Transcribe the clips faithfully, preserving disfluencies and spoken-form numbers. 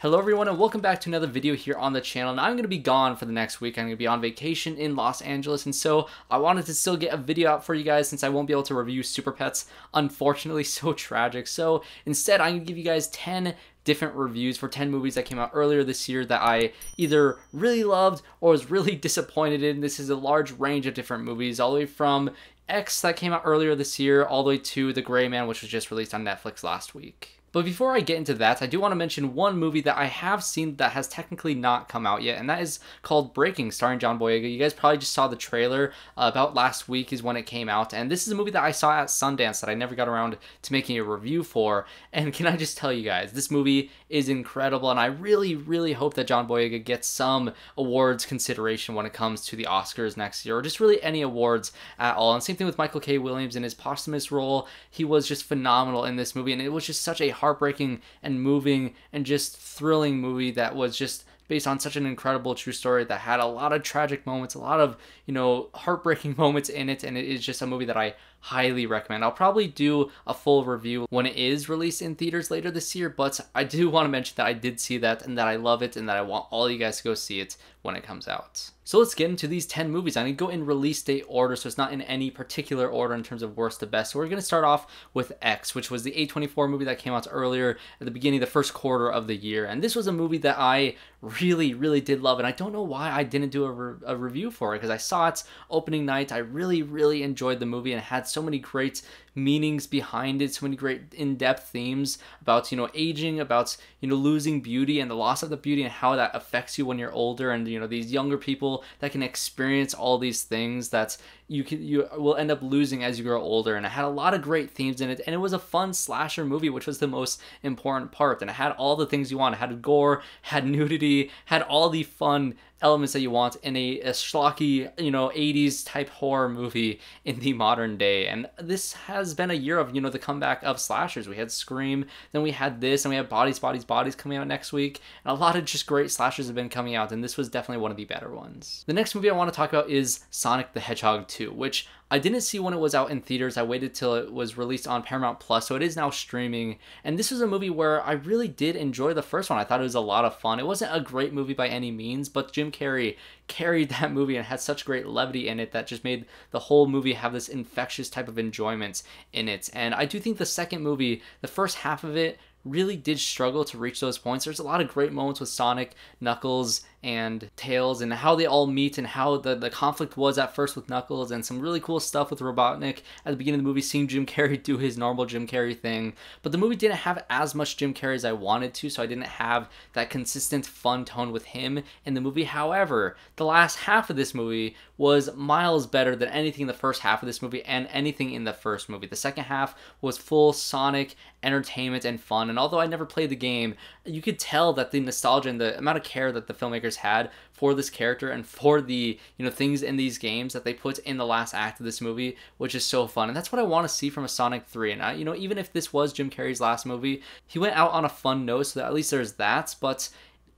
Hello everyone and welcome back to another video here on the channel. And I'm going to be gone for the next week. I'm going to be on vacation in Los Angeles, and so I wanted to still get a video out for you guys since I won't be able to review Super Pets, unfortunately. So tragic. So instead I'm going to give you guys ten different reviews for ten movies that came out earlier this year that I either really loved or was really disappointed in. This is a large range of different movies, all the way from X that came out earlier this year all the way to The Gray Man, which was just released on Netflix last week. But before I get into that, I do want to mention one movie that I have seen that has technically not come out yet, and that is called Breaking, starring John Boyega. You guys probably just saw the trailer. Uh, about last week is when it came out, and this is a movie that I saw at Sundance that I never got around to making a review for, and can I just tell you guys, this movie is incredible, and I really, really hope that John Boyega gets some awards consideration when it comes to the Oscars next year, or just really any awards at all. And same thing with Michael K. Williams in his posthumous role. He was just phenomenal in this movie, and it was just such a heartbreaking and moving and just thrilling movie that was just based on such an incredible true story that had a lot of tragic moments, a lot of, you know, heartbreaking moments in it, and it is just a movie that I highly recommend. I'll probably do a full review when it is released in theaters later this year, but I do want to mention that I did see that and that I love it and that I want all you guys to go see it when it comes out. So let's get into these ten movies. I'm going to go in release date order, so it's not in any particular order in terms of worst to best. So we're going to start off with X, which was the A twenty-four movie that came out earlier at the beginning of the first quarter of the year. And this was a movie that I really, really did love. And I don't know why I didn't do a, re a review for it, because I saw its opening night. I really, really enjoyed the movie, and it had so many great meanings behind it, so many great in-depth themes about, you know, aging, about, you know, losing beauty and the loss of the beauty and how that affects you when you're older, and, you know, these younger people that can experience all these things that you can you will end up losing as you grow older. And it had a lot of great themes in it, and it was a fun slasher movie, which was the most important part. And it had all the things you want. It had gore, had nudity, had all the fun elements that you want in a, a schlocky, you know, eighties type horror movie in the modern day. And this has been a year of, you know, the comeback of slashers. We had Scream, then we had this, and we have Bodies, Bodies, Bodies coming out next week. And a lot of just great slashers have been coming out, and this was definitely one of the better ones. The next movie I want to talk about is Sonic the Hedgehog two, which I didn't see when it was out in theaters. I waited till it was released on Paramount plus, so it is now streaming. And this was a movie where I really did enjoy the first one. I thought it was a lot of fun. It wasn't a great movie by any means, but Jim Carrey carried that movie and had such great levity in it that just made the whole movie have this infectious type of enjoyment in it. And I do think the second movie, the first half of it, really did struggle to reach those points. There's a lot of great moments with Sonic, Knuckles, and Tails, and how they all meet, and how the, the conflict was at first with Knuckles, and some really cool stuff with Robotnik at the beginning of the movie, seeing Jim Carrey do his normal Jim Carrey thing. But the movie didn't have as much Jim Carrey as I wanted to, so I didn't have that consistent fun tone with him in the movie. However, the last half of this movie was miles better than anything in the first half of this movie and anything in the first movie. The second half was full Sonic entertainment and fun, and although I never played the game, you could tell that the nostalgia and the amount of care that the filmmakers had for this character and for the, you know, things in these games that they put in the last act of this movie, which is so fun. And that's what I want to see from a Sonic three. And I, you know, even if this was Jim Carrey's last movie, he went out on a fun note, so that at least there's that. But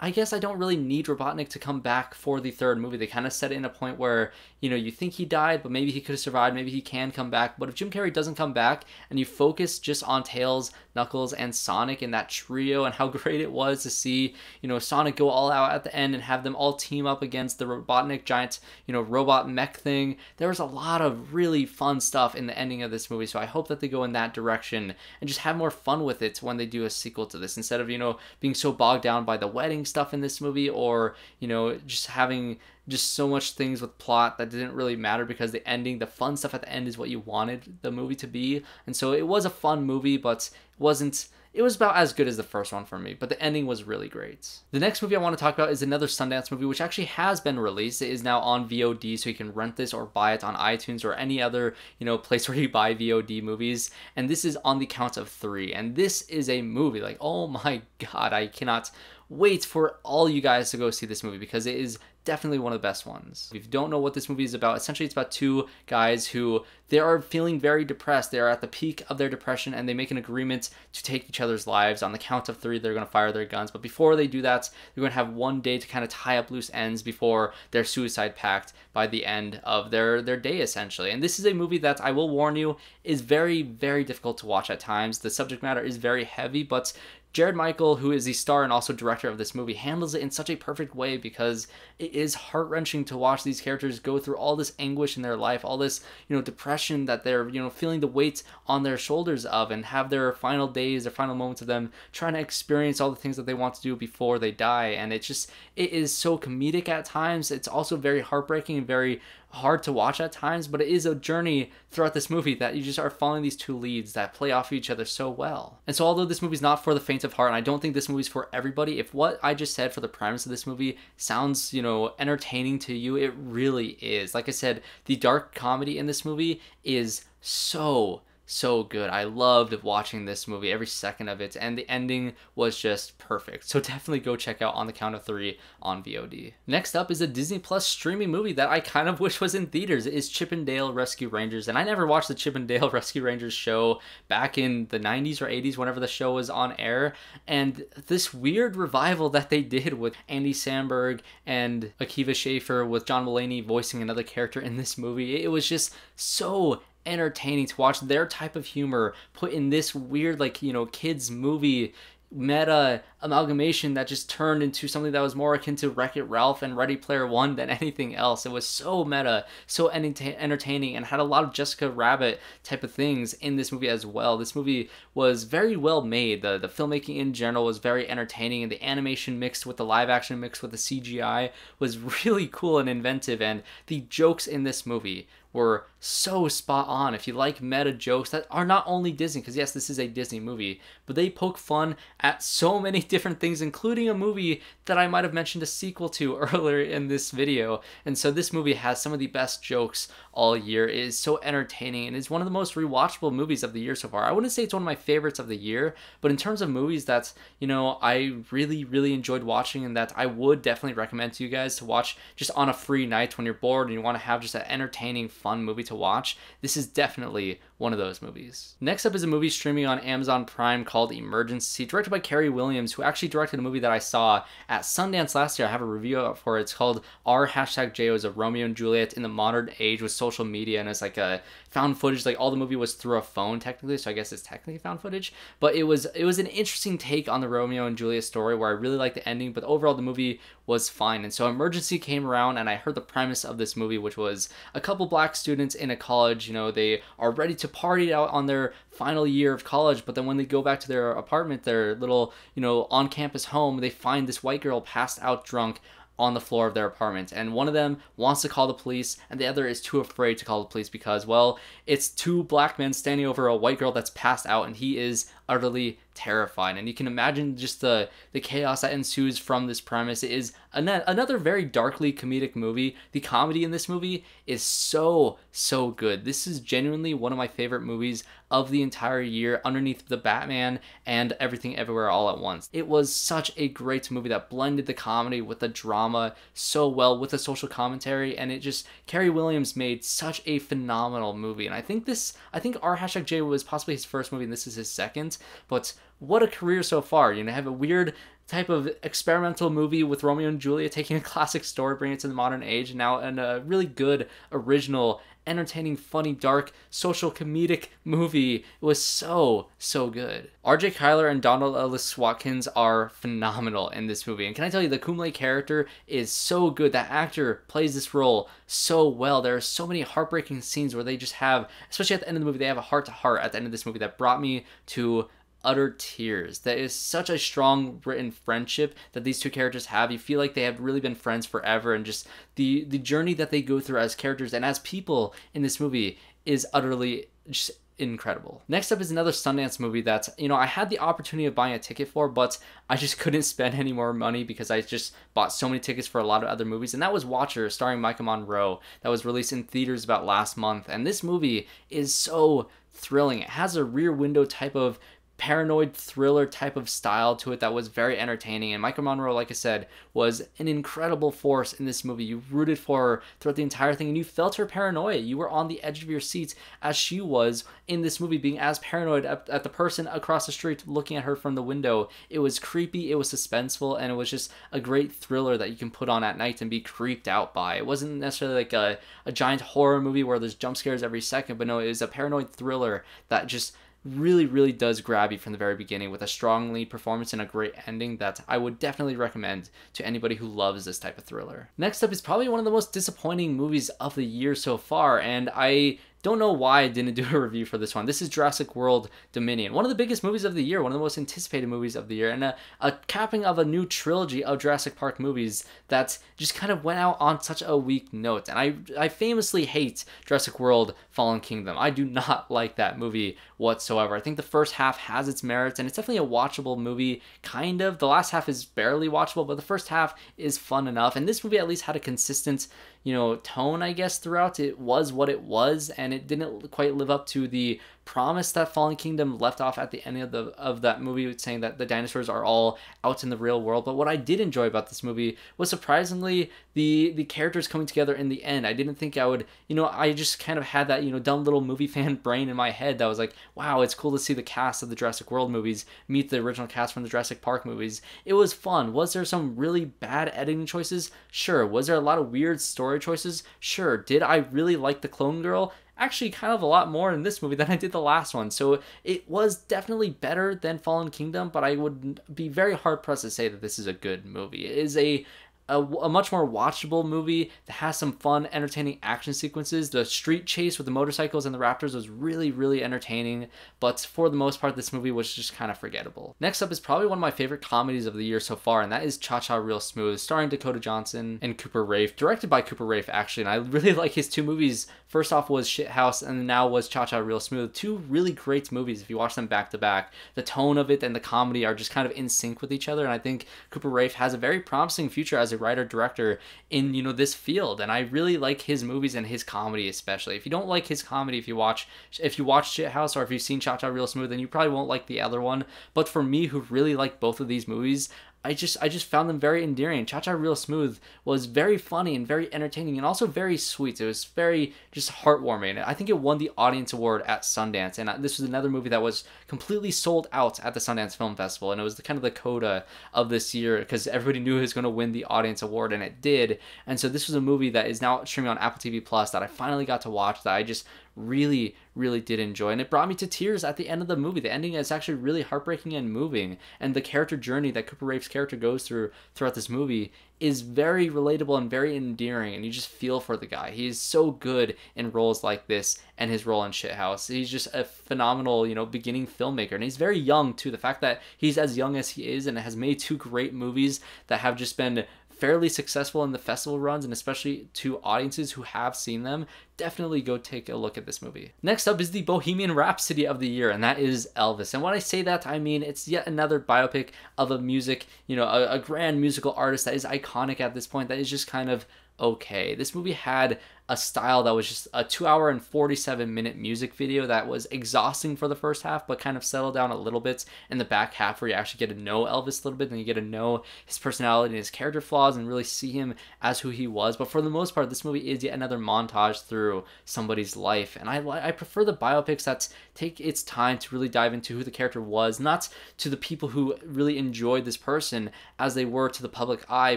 I guess I don't really need Robotnik to come back for the third movie. They kind of set it in a point where, you know, you think he died, but maybe he could have survived, maybe he can come back. But if Jim Carrey doesn't come back and you focus just on Tails, Knuckles, and Sonic and that trio and how great it was to see, you know, Sonic go all out at the end and have them all team up against the Robotnik giant, you know, robot mech thing. There was a lot of really fun stuff in the ending of this movie, so I hope that they go in that direction and just have more fun with it when they do a sequel to this, instead of, you know, being so bogged down by the wedding stuff in this movie, or, you know, just having just so much things with plot that didn't really matter, because the ending, the fun stuff at the end, is what you wanted the movie to be. And so it was a fun movie, but it wasn't It was about as good as the first one for me, but the ending was really great. The next movie I want to talk about is another Sundance movie, which actually has been released. It is now on V O D, so you can rent this or buy it on iTunes or any other, you know, place where you buy V O D movies. And this is On the Count of Three. And this is a movie, like, oh my God, I cannot wait for all you guys to go see this movie, because it is definitely one of the best ones. If you don't know what this movie is about, essentially it's about two guys who, they are feeling very depressed. They are at the peak of their depression, and they make an agreement to take each other's lives. On the count of three, they're going to fire their guns. But before they do that, they're going to have one day to kind of tie up loose ends before their suicide pact by the end of their, their day, essentially. And this is a movie that, I will warn you, is very, very difficult to watch at times. The subject matter is very heavy, but Jared Michael, who is the star and also director of this movie, handles it in such a perfect way because it is heart-wrenching to watch these characters go through all this anguish in their life, all this, you know, depression that they're, you know, feeling the weight on their shoulders of, and have their final days, their final moments of them trying to experience all the things that they want to do before they die. And it's just, it is so comedic at times. It's also very heartbreaking and very hard to watch at times, but it is a journey throughout this movie that you just are following these two leads that play off of each other so well. And so although this movie's not for the faint of heart, and I don't think this movie's for everybody, if what I just said for the premise of this movie sounds, you know, entertaining to you, it really is. Like I said, the dark comedy in this movie is so so good. I loved watching this movie, every second of it, and the ending was just perfect. So definitely go check out On the Count of Three on V O D. Next up is a Disney Plus streaming movie that I kind of wish was in theaters. It is Chip and Dale Rescue Rangers, and I never watched the Chip and Dale Rescue Rangers show back in the nineties or eighties, whenever the show was on air, and this weird revival that they did with Andy Samberg and Akiva Schaefer, with John Mulaney voicing another character in this movie, it was just so entertaining to watch their type of humor put in this weird, like, you know, kids movie meta amalgamation that just turned into something that was more akin to Wreck-It Ralph and Ready Player One than anything else. It was so meta, so entertaining, and had a lot of Jessica Rabbit type of things in this movie as well. This movie was very well made. The, the filmmaking in general was very entertaining, and the animation mixed with the live action mixed with the C G I was really cool and inventive, and the jokes in this movie were so spot on. If you like meta jokes that are not only Disney, because yes, this is a Disney movie, but they poke fun at so many different things, including a movie that I might have mentioned a sequel to earlier in this video. And so this movie has some of the best jokes all year. It is so entertaining, and it's one of the most rewatchable movies of the year so far. I wouldn't say it's one of my favorites of the year, but in terms of movies that's, you know, I really, really enjoyed watching, and that I would definitely recommend to you guys to watch just on a free night when you're bored and you want to have just an entertaining, fun movie to watch, this is definitely one of those movies. Next up is a movie streaming on Amazon Prime called Emergency, directed by Carey Williams, who actually directed a movie that I saw at Sundance last year. I have a review out for it. It's called Our Hashtag J Os of Romeo and Juliet in the Modern Age with Social Media, and it's like a found footage, like all the movie was through a phone technically, so I guess it's technically found footage, but it was it was an interesting take on the Romeo and Juliet story, where I really liked the ending, but overall the movie was fine. And so Emergency came around, and I heard the premise of this movie, which was a couple black students in a college, you know, they are ready to party out on their final year of college, but then when they go back to their apartment, their little, you know, on-campus home, they find this white girl passed out drunk on the floor of their apartment, and one of them wants to call the police, and the other is too afraid to call the police because, well, it's two black men standing over a white girl that's passed out, and he is utterly terrified. And you can imagine just the the chaos that ensues from this premise. It is an another very darkly comedic movie. The comedy in this movie is so, so good. This is genuinely one of my favorite movies of the entire year, underneath The Batman and Everything Everywhere All at Once. It was such a great movie that blended the comedy with the drama so well, with the social commentary, and it just, Carey Williams made such a phenomenal movie. And I think this, I think Our Hashtag J was possibly his first movie, and this is his second, but what a career so far. You know, have a weird type of experimental movie with Romeo and Juliet, taking a classic story, bringing it to the modern age, and now in a really good, original, entertaining, funny, dark, social, comedic movie. It was so, so good. R J Kyler and Donald Ellis Watkins are phenomenal in this movie. And can I tell you, the Kumle character is so good. That actor plays this role so well. There are so many heartbreaking scenes where they just have, especially at the end of the movie, they have a heart-to-heart at the end of this movie that brought me to utter tears. That is such a strong written friendship that these two characters have. You feel like they have really been friends forever, and just the the journey that they go through as characters and as people in this movie is utterly just incredible. Next up is another Sundance movie that, you know, I had the opportunity of buying a ticket for, but I just couldn't spend any more money because I just bought so many tickets for a lot of other movies, and that was Watcher, starring Maika Monroe, that was released in theaters about last month. And this movie is so thrilling. It has a Rear Window type of paranoid thriller type of style to it that was very entertaining, and Maika Monroe, like I said, was an incredible force in this movie. You rooted for her throughout the entire thing, and you felt her paranoia. You were on the edge of your seats as she was in this movie, being as paranoid at, at the person across the street looking at her from the window. It was creepy, it was suspenseful, and it was just a great thriller that you can put on at night and be creeped out by. It wasn't necessarily like a, a giant horror movie where there's jump scares every second, but no, it was a paranoid thriller that just really, really does grab you from the very beginning with a strong lead performance and a great ending that I would definitely recommend to anybody who loves this type of thriller. Next up is probably one of the most disappointing movies of the year so far, and I don't know why I didn't do a review for this one. This is Jurassic World Dominion, one of the biggest movies of the year, one of the most anticipated movies of the year, and a, a capping of a new trilogy of Jurassic Park movies that just kind of went out on such a weak note. And I, I famously hate Jurassic World Fallen Kingdom. I do not like that movie whatsoever. I think the first half has its merits, and it's definitely a watchable movie, kind of. The last half is barely watchable, but the first half is fun enough. And this movie at least had a consistent, you know, tone, I guess, throughout. It was what it was, and it didn't quite live up to the promise that Fallen Kingdom left off at the end of the of that movie, saying that the dinosaurs are all out in the real world. But what I did enjoy about this movie was surprisingly the the characters coming together in the end. I didn't think I would, you know, I just kind of had that, you know, dumb little movie fan brain in my head that was like, wow, it's cool to see the cast of the Jurassic World movies meet the original cast from the Jurassic Park movies. It was fun. Was there some really bad editing choices? Sure. Was there a lot of weird story choices? Sure. Did I really like the clone girl? Actually kind of a lot more in this movie than I did the last one. So it was definitely better than Fallen Kingdom, but I would be very hard pressed to say that this is a good movie. It is a A, a much more watchable movie that has some fun, entertaining action sequences. The street chase with the motorcycles and the raptors was really, really entertaining, but for the most part, this movie was just kind of forgettable. Next up is probably one of my favorite comedies of the year so far, and that is Cha-Cha Real Smooth, starring Dakota Johnson and Cooper Raiff, directed by Cooper Raiff, actually, and I really like his two movies. First off was Shithouse, and now was Cha-Cha Real Smooth. Two really great movies if you watch them back to back. The tone of it and the comedy are just kind of in sync with each other, and I think Cooper Raiff has a very promising future as a writer-director in, you know, this field, and I really like his movies and his comedy especially. If you don't like his comedy, if you watch if you watch Shithouse or if you've seen Cha-Cha Real Smooth, then you probably won't like the other one. But for me, who really like both of these movies, I just I just found them very endearing. Cha-Cha Real Smooth was very funny and very entertaining and also very sweet. It was very just heartwarming. I think it won the Audience Award at Sundance, and this was another movie that was completely sold out at the Sundance Film Festival, and it was the kind of the coda of this year because everybody knew it was going to win the Audience Award, and it did. And so this was a movie that is now streaming on Apple T V Plus that I finally got to watch, that I just really, really did enjoy, and it brought me to tears at the end of the movie. The ending is actually really heartbreaking and moving, and the character journey that Cooper Raiff's character goes through throughout this movie is very relatable and very endearing, and you just feel for the guy. He is so good in roles like this, and his role in Shithouse. He's just a phenomenal, you know, beginning filmmaker, and he's very young too. The fact that he's as young as he is and has made two great movies that have just been fairly successful in the festival runs, and especially to audiences who have seen them, definitely go take a look at this movie. Next up is the Bohemian Rhapsody of the year, and that is Elvis. And when I say that, I mean it's yet another biopic of a music, you know, a, a grand musical artist that is iconic at this point, that is just kind of okay. This movie had a style that was just a two hour and forty-seven minute music video that was exhausting for the first half, but kind of settled down a little bit in the back half, where you actually get to know Elvis a little bit, and you get to know his personality and his character flaws and really see him as who he was. But for the most part, this movie is yet another montage through somebody's life, and I, I prefer the biopics that take its time to really dive into who the character was, not to the people who really enjoyed this person as they were to the public eye,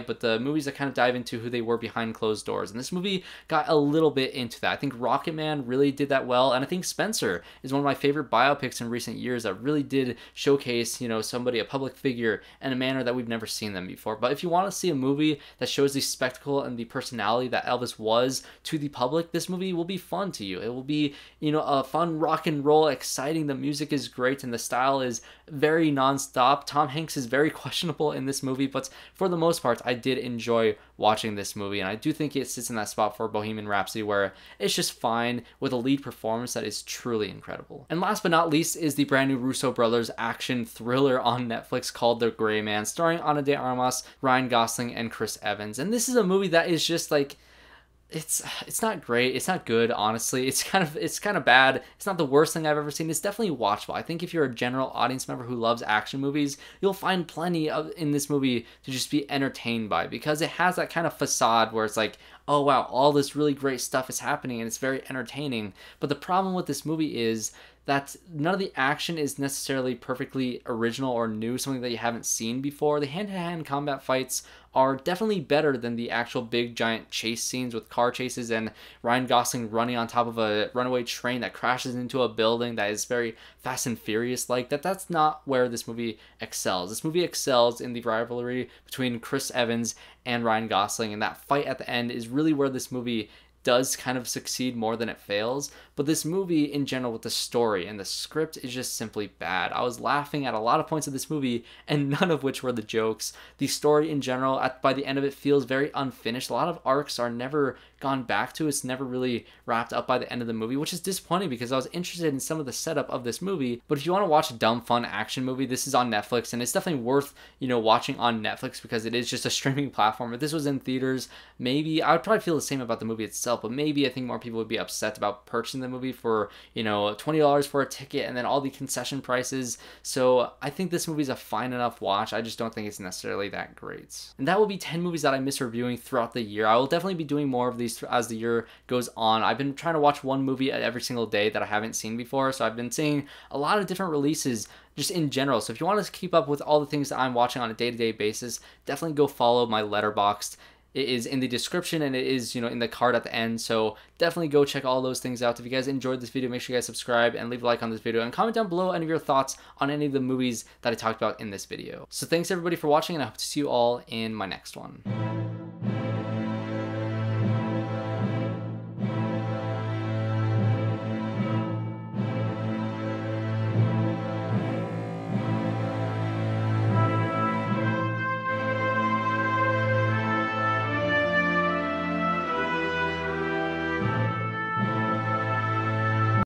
but the movies that kind of dive into who they were behind closed doors. And this movie got a A little bit into that. I think Rocket Man really did that well, and I think Spencer is one of my favorite biopics in recent years that really did showcase, you know, somebody, a public figure, in a manner that we've never seen them before. But if you want to see a movie that shows the spectacle and the personality that Elvis was to the public, this movie will be fun to you. It will be, you know, a fun rock and roll, exciting. The music is great, and the style is very non-stop. Tom Hanks is very questionable in this movie, but for the most part, I did enjoy watching this movie, and I do think it sits in that spot for Bohemian Rhapsody, where it's just fine, with a lead performance that is truly incredible. And last but not least is the brand new Russo brothers action thriller on Netflix called The Gray Man, starring Ana de Armas, Ryan Gosling, and Chris Evans. And this is a movie that is just like, it's it's not great, it's not good, honestly. It's kind of it's kind of bad. It's not the worst thing I've ever seen. It's definitely watchable. I think if you're a general audience member who loves action movies, you'll find plenty of in this movie to just be entertained by, because it has that kind of facade where it's like, oh wow, all this really great stuff is happening and it's very entertaining. But the problem with this movie is that none of the action is necessarily perfectly original or new, something that you haven't seen before. The hand-to-hand combat fights are definitely better than the actual big giant chase scenes with car chases and Ryan Gosling running on top of a runaway train that crashes into a building that is very Fast and Furious like. That that's not where this movie excels. This movie excels in the rivalry between Chris Evans and Ryan Gosling, and that fight at the end is really where this movie does kind of succeed more than it fails. But this movie in general, with the story and the script, is just simply bad. I was laughing at a lot of points of this movie, and none of which were the jokes. The story in general, at, by the end of it, feels very unfinished. A lot of arcs are never gone back to. It's never really wrapped up by the end of the movie, which is disappointing because I was interested in some of the setup of this movie. But if you want to watch a dumb, fun action movie, this is on Netflix, and it's definitely worth, you know, watching on Netflix because it is just a streaming platform. If this was in theaters, maybe I would probably feel the same about the movie itself. But maybe I think more people would be upset about purchasing the movie for, you know, twenty dollars for a ticket and then all the concession prices. So I think this movie is a fine enough watch. I just don't think it's necessarily that great. And that will be ten movies that I miss reviewing throughout the year. I will definitely be doing more of these as the year goes on. I've been trying to watch one movie every single day that I haven't seen before. So I've been seeing a lot of different releases just in general. So if you want to keep up with all the things that I'm watching on a day-to-day basis, definitely go follow my Letterboxd. It is in the description and it is, you know, in the card at the end. So definitely go check all those things out. If you guys enjoyed this video, make sure you guys subscribe and leave a like on this video and comment down below any of your thoughts on any of the movies that I talked about in this video. So thanks everybody for watching, and I hope to see you all in my next one.